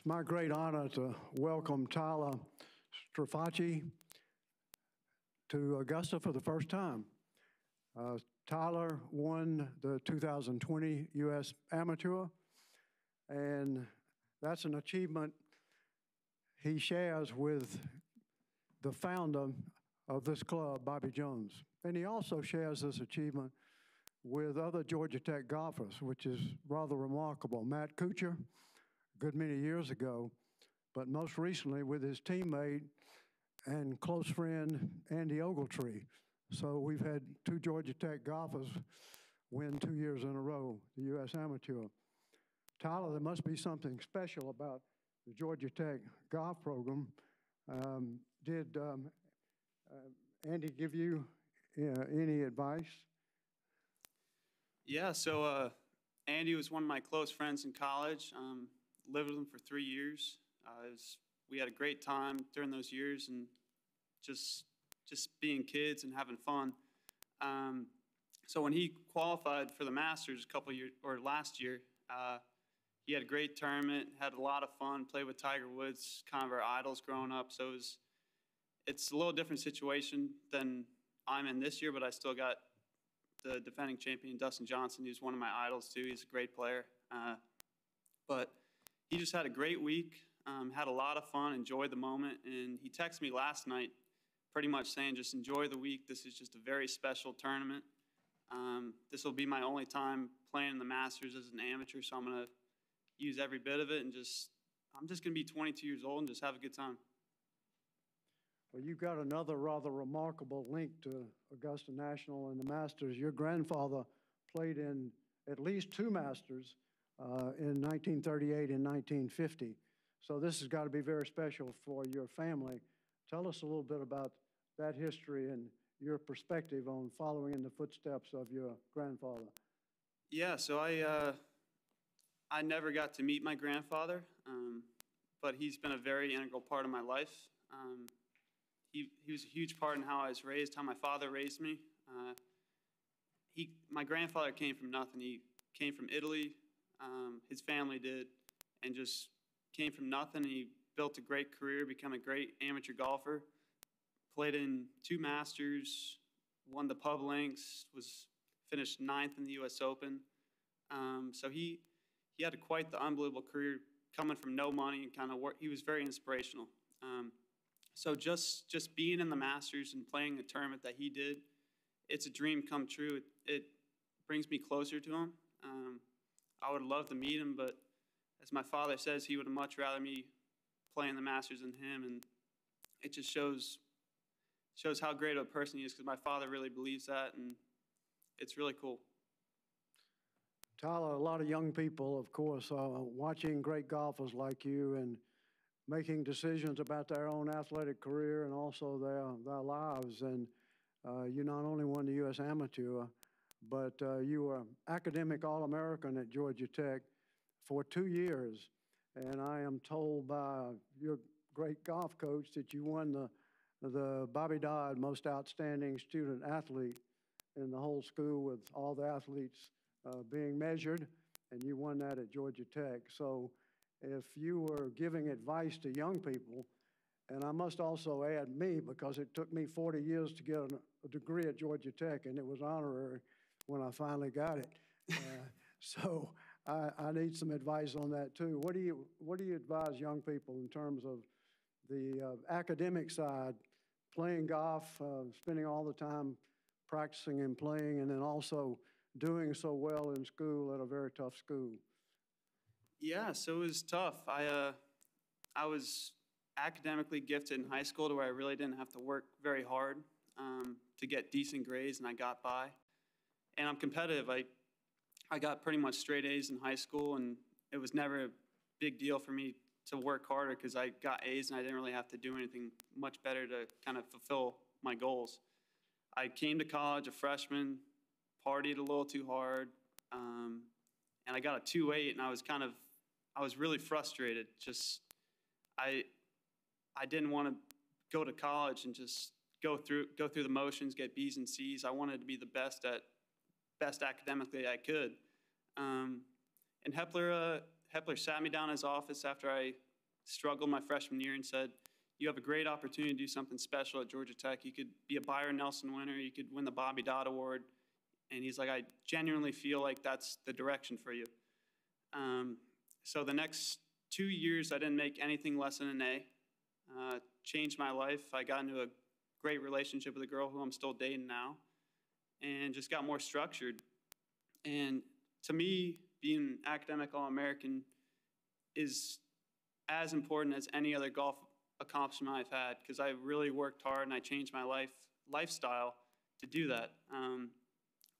It's my great honor to welcome Tyler Strafaci to Augusta for the first time. Tyler won the 2020 U.S. Amateur, and that's an achievement he shares with the founder of this club, Bobby Jones. And he also shares this achievement with other Georgia Tech golfers, which is rather remarkable. Matt Kuchar, a good many years ago, but most recently with his teammate and close friend, Andy Ogletree. So we've had two Georgia Tech golfers win 2 years in a row, the U.S. Amateur. Tyler, there must be something special about the Georgia Tech golf program. Did Andy give you any advice? Yeah, so Andy was one of my close friends in college. Lived with him for 3 years. We had a great time during those years and just being kids and having fun. So when he qualified for the Masters a couple years, or last year, he had a great tournament, had a lot of fun, played with Tiger Woods, kind of our idols growing up. So it was, it's a little different situation than I'm in this year, but I still got the defending champion, Dustin Johnson, who's one of my idols too. He's a great player. But he just had a great week, had a lot of fun, enjoyed the moment. And he texted me last night pretty much saying, just enjoy the week. This is just a very special tournament. This will be my only time playing the Masters as an amateur, so I'm going to use every bit of it, and I'm just going to be 22 years old and just have a good time. Well, you've got another rather remarkable link to Augusta National and the Masters. Your grandfather played in at least two Masters in 1938 and 1950. So this has got to be very special for your family. Tell us a little bit about that history and your perspective on following in the footsteps of your grandfather. Yeah, so I never got to meet my grandfather, but he's been a very integral part of my life. He was a huge part in how I was raised, how my father raised me. My grandfather came from nothing. He came from Italy, his family did, and just came from nothing. He built a great career, became a great amateur golfer, played in two Masters, won the Pub Links, finished 9th in the U.S. Open. So he had quite the unbelievable career, coming from no money and kind of work. He was very inspirational. So just being in the Masters and playing the tournament that he did, it's a dream come true. It brings me closer to him. I would love to meet him, but as my father says, he would have much rather me playing the Masters than him, and it just shows how great of a person he is, because my father really believes that, and it's really cool. Tyler, a lot of young people, of course, are watching great golfers like you and making decisions about their own athletic career and also their lives. And you not only won the U.S. Amateur, but you were academic All-American at Georgia Tech for 2 years. And I am told by your great golf coach that you won the Bobby Dodd Most Outstanding Student Athlete in the whole school, with all the athletes being measured, and you won that at Georgia Tech. So if you were giving advice to young people, and I must also add me, because it took me 40 years to get a degree at Georgia Tech, and it was honorary when I finally got it. So I need some advice on that too. What do you advise young people in terms of the academic side, playing golf, spending all the time practicing and playing, and then also doing so well in school at a very tough school? Yeah, so it was tough. I was academically gifted in high school to where I really didn't have to work very hard to get decent grades, and I got by. And I'm competitive. I got pretty much straight A's in high school, and it was never a big deal for me to work harder because I got A's and I didn't really have to do anything much better to kind of fulfill my goals. I came to college a freshman, partied a little too hard, and I got a 2.8, and I was really frustrated. I didn't want to go to college and just go through the motions, get B's and C's. I wanted to be the best academically I could. And Hepler sat me down in his office after I struggled my freshman year and said, you have a great opportunity to do something special at Georgia Tech. You could be a Byron Nelson winner. You could win the Bobby Dodd Award. And he's like, I genuinely feel like that's the direction for you. So the next 2 years, I didn't make anything less than an A. Changed my life. I got into a great relationship with a girl who I'm still dating now, and just got more structured. And to me, being an academic All-American is as important as any other golf accomplishment I've had, because I really worked hard and I changed my lifestyle to do that.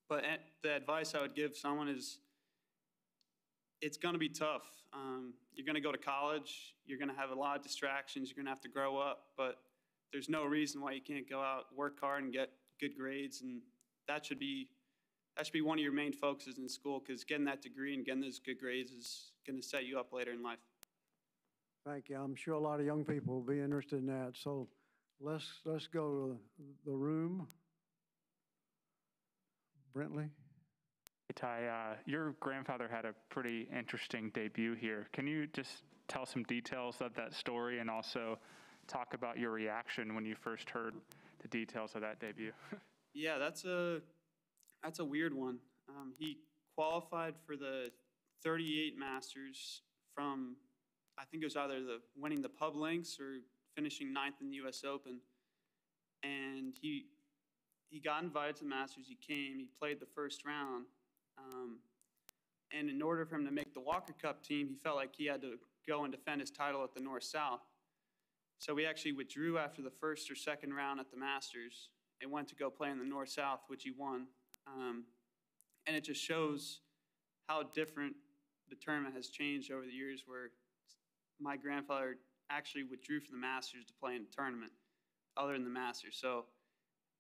But the advice I would give someone is, it's going to be tough. You're going to go to college. You're going to have a lot of distractions. You're going to have to grow up. But there's no reason why you can't go out, work hard, and get good grades. And that should be one of your main focuses in school, because getting that degree and getting those good grades is going to set you up later in life. Thank you. I'm sure a lot of young people will be interested in that. So let's go to the room. Brentley. Hey, Ty, your grandfather had a pretty interesting debut here. Can you just tell some details of that story and also talk about your reaction when you first heard the details of that debut? Yeah, that's a weird one. He qualified for the 38 Masters from, I think it was either winning the Pub Links or finishing 9th in the U.S. Open. And he got invited to the Masters. He came. He played the first round. And in order for him to make the Walker Cup team, he felt like he had to go and defend his title at the North-South. So we actually withdrew after the first or second round at the Masters and went to go play in the North-South, which he won. And it just shows how different the tournament has changed over the years, where my grandfather actually withdrew from the Masters to play in a tournament other than the Masters. So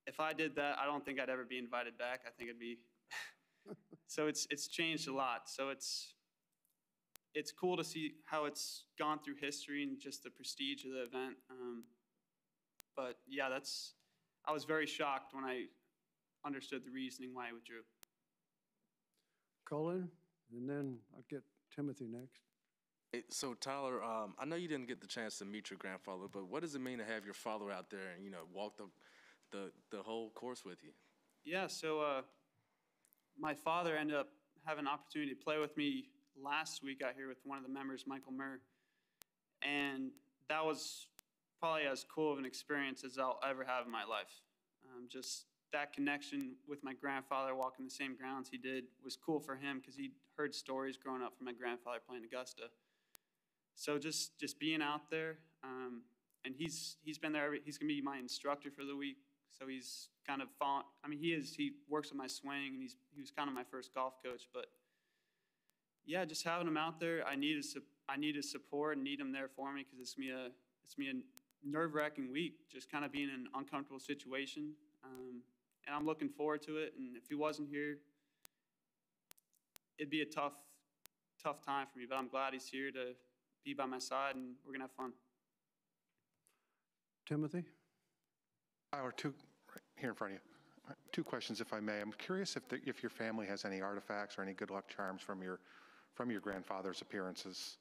if I did that, I don't think I'd ever be invited back. I think it'd be... So it's changed a lot. So it's cool to see how it's gone through history and just the prestige of the event. But yeah, I was very shocked when I understood the reasoning why I withdrew. Colin, and then I'll get Timothy next. Hey, so Tyler, I know you didn't get the chance to meet your grandfather, but what does it mean to have your father out there and, you know, walk the whole course with you? Yeah. So, my father ended up having an opportunity to play with me last week out here with one of the members, Michael Murr. And that was probably as cool of an experience as I'll ever have in my life. Just that connection with my grandfather, walking the same grounds he did, was cool for him because he heard stories growing up from my grandfather playing Augusta. So just being out there, and he's been there. He's going to be my instructor for the week. So he's kind of following, I mean, he works with my swing, and he was kind of my first golf coach. But yeah, just having him out there, I needed support and need him there for me, because it's me a nerve-wracking week, just kind of being in an uncomfortable situation. And I'm looking forward to it. And if he wasn't here, it'd be a tough time for me. But I'm glad he's here to be by my side, and we're gonna have fun. Timothy. Tyler, two, right here in front of you. Two questions, if I may. I'm curious if your family has any artifacts or any good luck charms from your grandfather's appearances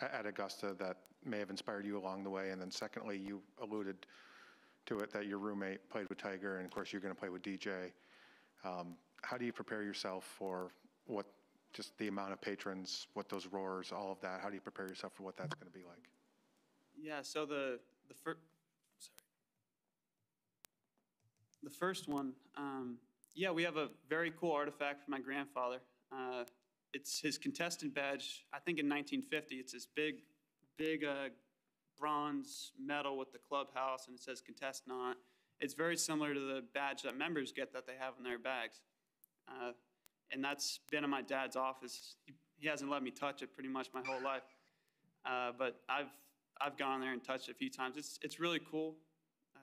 at Augusta that may have inspired you along the way. And then secondly, you alluded to it that your roommate played with Tiger, and of course you're going to play with DJ. How do you prepare yourself for what, just the amount of patrons, what those roars, all of that? How do you prepare yourself for what that's going to be like? Yeah. So the first one, yeah, we have a very cool artifact from my grandfather. It's his contestant badge, I think in 1950. It's this big bronze medal with the clubhouse, and it says contestant on it. It's very similar to the badge that members get that they have in their bags. And that's been in my dad's office. He hasn't let me touch it pretty much my whole life. But I've gone there and touched it a few times. It's really cool.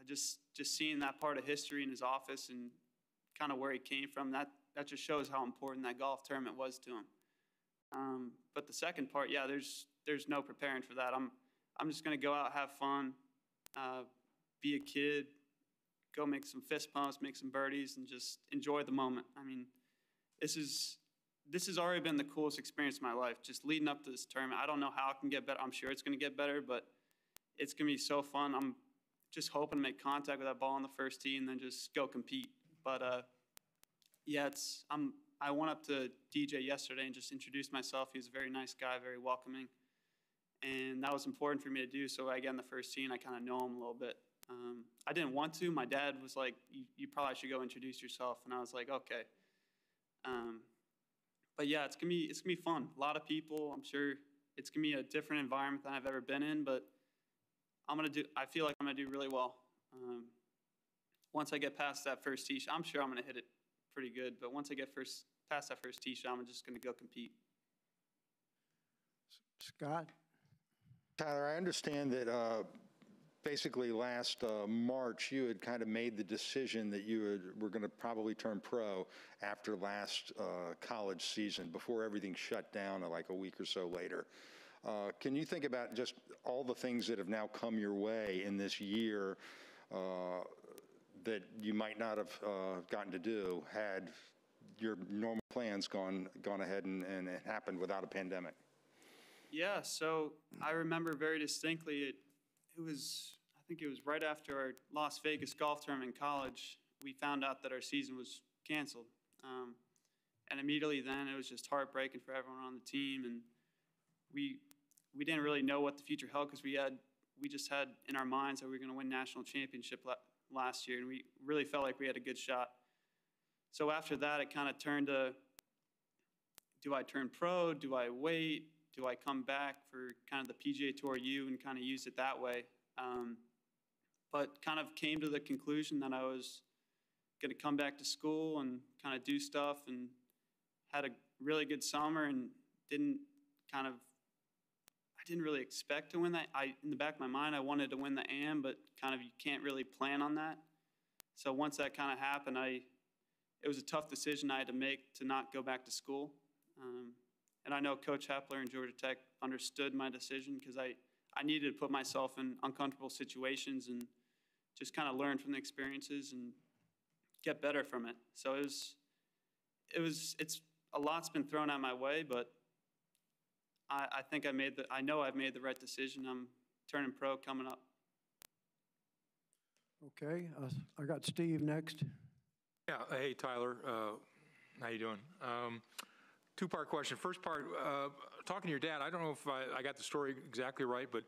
Just seeing that part of history in his office and kind of where he came from, that just shows how important that golf tournament was to him. But the second part, yeah, there's no preparing for that. I'm just going to go out, have fun, be a kid, go make some fist pumps, make some birdies, and just enjoy the moment. I mean, this has already been the coolest experience of my life, just leading up to this tournament. I don't know how I can get better. I'm sure it's going to get better, but it's going to be so fun. I'm just hoping to make contact with that ball on the first tee and then just go compete. But, yeah, I went up to DJ yesterday and just introduced myself. He was a very nice guy, very welcoming. And that was important for me to do. So, again, the first tee, I kind of know him a little bit. I didn't want to. My dad was like, you probably should go introduce yourself. And I was like, okay. But, yeah, it's gonna be fun. A lot of people. I'm sure it's going to be a different environment than I've ever been in. But I feel like I'm going to do really well. Once I get past that first tee, I'm sure I'm going to hit it pretty good. But once I get past that first tee shot, I'm just going to go compete. Scott? Tyler, I understand that basically last March you had kind of made the decision that you were going to probably turn pro after last college season, before everything shut down like a week or so later. Can you think about just all the things that have now come your way in this year that you might not have gotten to do had your normal plans gone ahead and it happened without a pandemic? Yeah, so I remember very distinctly, I think it was right after our Las Vegas golf tournament in college, we found out that our season was canceled. And immediately then it was just heartbreaking for everyone on the team. And we didn't really know what the future held, because we just had in our minds that we were going to win national championship last year. And we really felt like we had a good shot. So after that, it kind of turned to, do I turn pro? Do I wait? Do I come back for kind of the PGA Tour U and kind of use it that way? But kind of came to the conclusion that I was going to come back to school and kind of do stuff, and had a really good summer and I didn't really expect to win that. In the back of my mind, I wanted to win the AM, but kind of you can't really plan on that. So once that kind of happened, it was a tough decision I had to make to not go back to school. And I know Coach Hepler and Georgia Tech understood my decision, because I needed to put myself in uncomfortable situations and just kind of learn from the experiences and get better from it. So it's a lot's been thrown at my way, but I think I know I've made the right decision. I'm turning pro coming up. Okay, I got Steve next. Yeah, hey Tyler, how you doing? Two-part question. First part, talking to your dad, I don't know if I got the story exactly right, but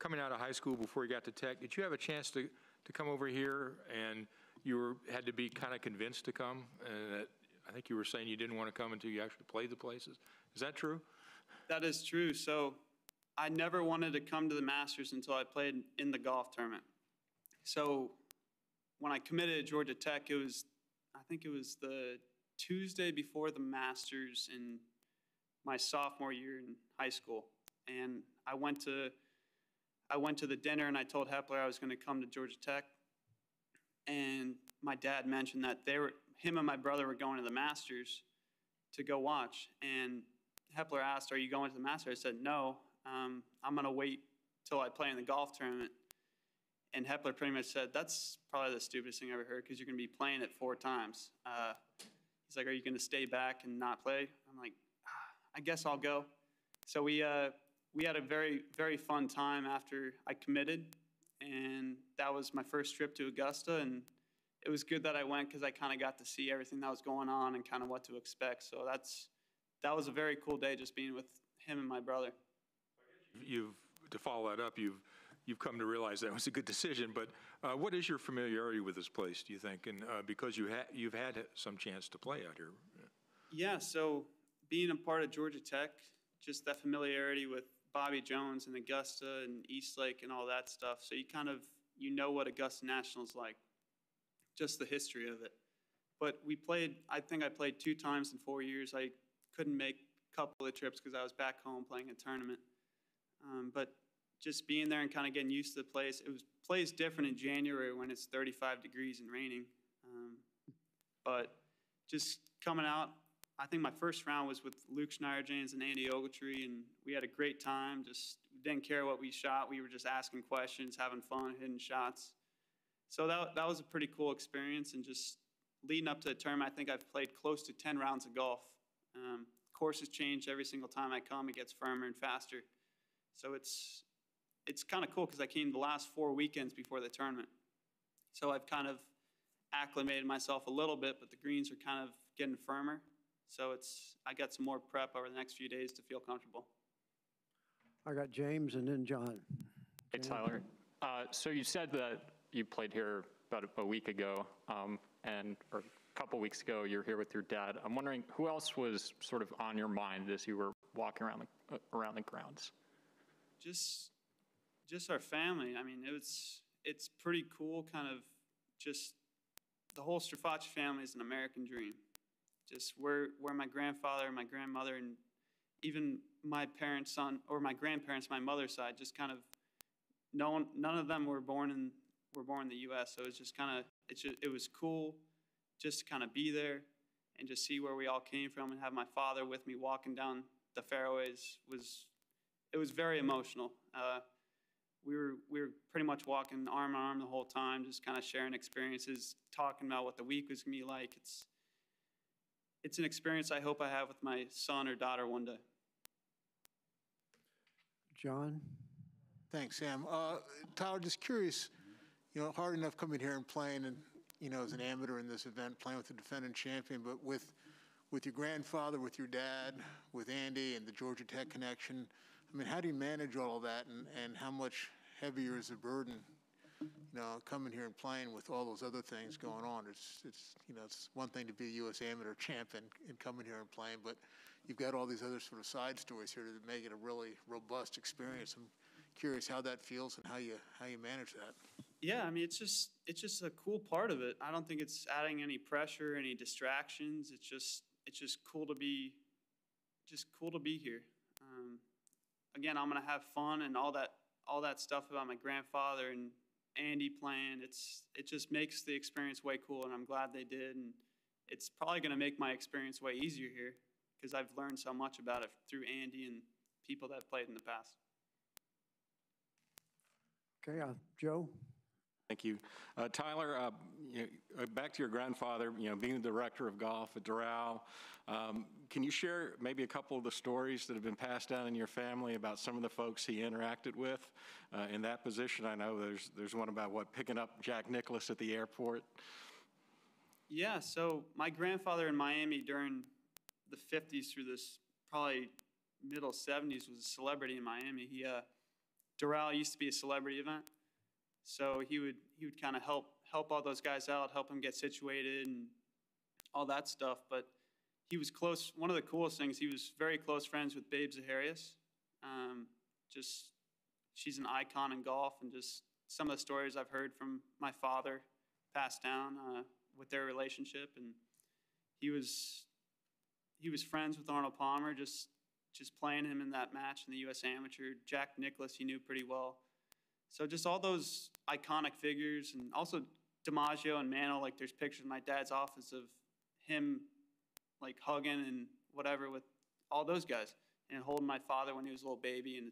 coming out of high school before you got to Tech, did you have a chance to come over here, and you had to be kind of convinced to come? And I think you were saying you didn't want to come until you actually played the places. Is that true? That is true. So I never wanted to come to the Masters until I played in the golf tournament. So when I committed to Georgia Tech, I think it was the Tuesday before the Masters in my sophomore year in high school, and I went to the dinner, and I told Hepler I was going to come to Georgia Tech, and my dad mentioned that him and my brother were going to the Masters to go watch, and Hepler asked, "Are you going to the Masters?" I said, "No, I'm going to wait till I play in the golf tournament." And Hepler pretty much said, "That's probably the stupidest thing I ever heard, because you're going to be playing it 4 times." He's like, "Are you going to stay back and not play?" I'm like, "I guess I'll go." So we had a very, very fun time after I committed. And that was my first trip to Augusta. And it was good that I went, because I kind of got to see everything that was going on and kind of what to expect. So that was a very cool day, just being with him and my brother. To follow that up, you've come to realize that was a good decision, but what is your familiarity with this place, do you think? And because you've had some chance to play out here. Yeah, so being a part of Georgia Tech, just that familiarity with Bobby Jones and Augusta and Eastlake and all that stuff. So you know what Augusta National's like, just the history of it. But I think I played 2 times in 4 years. I couldn't make a couple of trips because I was back home playing a tournament. But just being there and kind of getting used to the place. It was plays different in January when it's 35 degrees and raining. But just coming out, I think my first round was with Luke Schneierjans and Andy Ogletree, and we had a great time. Just didn't care what we shot. We were just asking questions, having fun, hitting shots. So that was a pretty cool experience. And just leading up to the tournament, I think I've played close to 10 rounds of golf. course has changed every single time I come. It gets firmer and faster. So it's kind of cool because I came the last 4 weekends before the tournament. So I've kind of acclimated myself a little bit, but the greens are kind of getting firmer. So I got some more prep over the next few days to feel comfortable. I got James and then John. Hey, Tyler. So you said that you played here about a week ago, or a couple weeks ago, you were here with your dad. I'm wondering who else was sort of on your mind as you were walking around the grounds? Just our family. I mean, it's pretty cool, kind of just the whole Strafaci family is an American dream. Just where my grandfather and my grandmother and even my parents my grandparents, my mother's side, just kind of none of them were born in the U.S. So it's just kind of it was cool just to kind of be there and just see where we all came from and have my father with me walking down the fairways was very emotional. We were pretty much walking arm in arm the whole time, just kind of sharing experiences, talking about what the week was gonna be like. It's an experience I hope I have with my son or daughter one day. John? Thanks, Sam. Tyler, just curious, you know, hard enough coming here and playing and, you know, as an amateur in this event, playing with the defending champion, but with your grandfather, with your dad, with Andy and the Georgia Tech connection, I mean, how do you manage all of that and how much heavier is the burden, you know, coming here and playing with all those other things going on? It's you know, it's one thing to be a U.S. amateur champion and coming here and playing, but you've got all these other sort of side stories here that make it a really robust experience. I'm curious how that feels and how you manage that. Yeah, I mean, it's just a cool part of it. I don't think it's adding any pressure, any distractions. It's just cool to be, here. Again, I'm gonna have fun and all that stuff about my grandfather and Andy playing. It just makes the experience way cool, and I'm glad they did. And it's probably gonna make my experience way easier here because I've learned so much about it through Andy and people that played in the past. Okay, Joe. Thank you, Tyler. You know, back to your grandfather. You know, being the director of golf at Doral, can you share maybe a couple of the stories that have been passed down in your family about some of the folks he interacted with in that position? I know there's one about picking up Jack Nicklaus at the airport. Yeah. So my grandfather in Miami during the 50s through this probably middle 70s was a celebrity in Miami. Doral used to be a celebrity event. So he would kind of help all those guys out, help them get situated and all that stuff. But he was close. One of the coolest things, he was very close friends with Babe Zaharias. She's an icon in golf, and just some of the stories I've heard from my father passed down with their relationship. And he was friends with Arnold Palmer, just playing him in that match in the U.S. Amateur. Jack Nicklaus he knew pretty well. So just all those iconic figures, and also DiMaggio and Mantle, like there's pictures in my dad's office of him like hugging and whatever with all those guys and holding my father when he was a little baby. And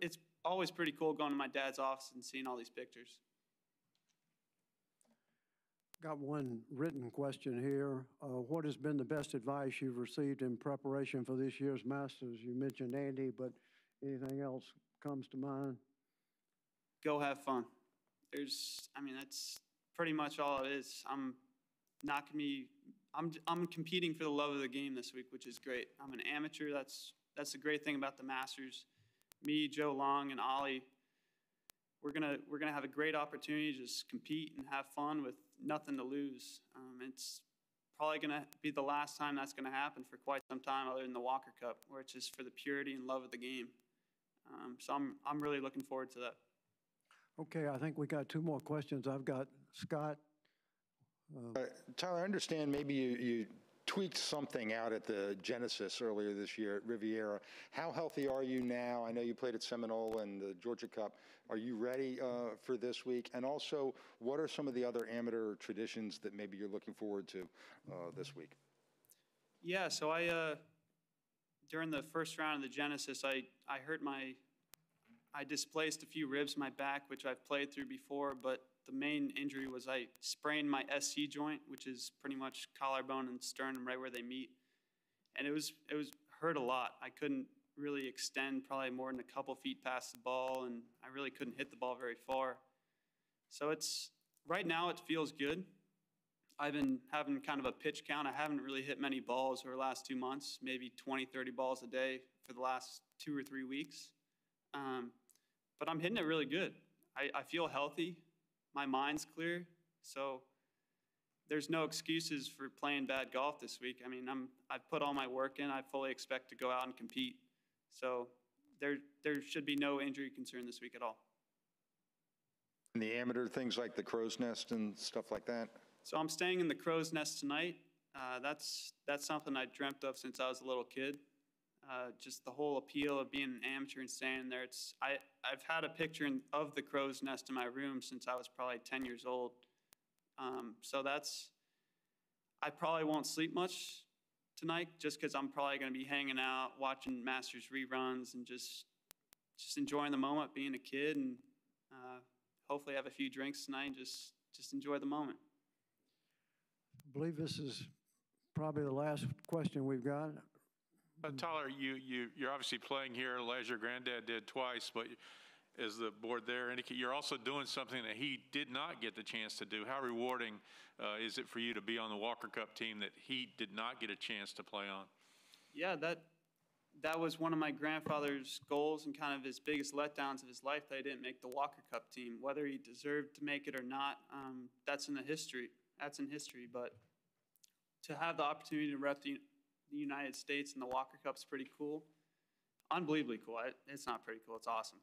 it's always pretty cool going to my dad's office and seeing all these pictures. Got one written question here. What has been the best advice you've received in preparation for this year's Masters? You mentioned Andy, but anything else comes to mind? Go have fun. I mean, that's pretty much all it is. I'm competing for the love of the game this week, which is great. I'm an amateur. That's the great thing about the Masters. Me, Joe Long, and Ollie, we're gonna have a great opportunity to just compete and have fun with nothing to lose. It's probably gonna be the last time that's gonna happen for quite some time, other than the Walker Cup, where it's just for the purity and love of the game. So I'm really looking forward to that. Okay, I think we got 2 more questions. I've got Scott. Tyler, I understand maybe you tweaked something out at the Genesis earlier this year at Riviera. How healthy are you now? I know you played at Seminole and the Georgia Cup. Are you ready for this week? And also, what are some of the other amateur traditions that maybe you're looking forward to this week? Yeah, so during the first round of the Genesis, I hurt my... I displaced a few ribs in my back, which I've played through before, but the main injury was I sprained my SC joint, which is pretty much collarbone and sternum right where they meet. and it was hurt a lot. I couldn't really extend probably more than a couple feet past the ball, and I really couldn't hit the ball very far. So it's right now it feels good. I've been having kind of a pitch count. I haven't really hit many balls over the last 2 months, maybe 20, 30 balls a day for the last 2 or 3 weeks. But I'm hitting it really good. I feel healthy. My mind's clear. So there's no excuses for playing bad golf this week. I mean, I've put all my work in. I fully expect to go out and compete. So there should be no injury concern this week at all. And the amateur things like the Crow's Nest and stuff like that? So I'm staying in the Crow's Nest tonight. That's something I dreamt of since I was a little kid. Just the whole appeal of being an amateur and staying there. I've had a picture of the Crow's Nest in my room since I was probably 10 years old. So I probably won't sleep much tonight just because I'm probably going to be hanging out, watching Masters reruns and just enjoying the moment, being a kid, and hopefully have a few drinks tonight and just enjoy the moment. I believe this is probably the last question we've got. Tyler, you're obviously playing here as your granddad did twice, but as the board there indicated, you're also doing something that he did not get the chance to do. How rewarding is it for you to be on the Walker Cup team that he did not get a chance to play on? Yeah, that was one of my grandfather's goals and kind of his biggest letdowns of his life that I didn't make the Walker Cup team. Whether he deserved to make it or not, that's in the history. That's in history, but to have the opportunity to rep the United States and the Walker Cup's pretty cool. Unbelievably cool. It's not pretty cool. It's awesome.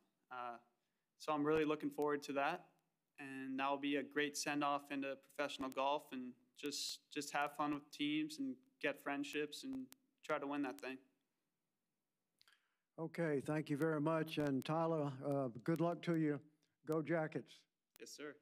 So I'm really looking forward to that. And that'll be a great send-off into professional golf and just have fun with teams and get friendships and try to win that thing. Okay. Thank you very much. And Tyler, good luck to you. Go Jackets. Yes, sir.